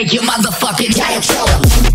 Make your motherfucking diet show.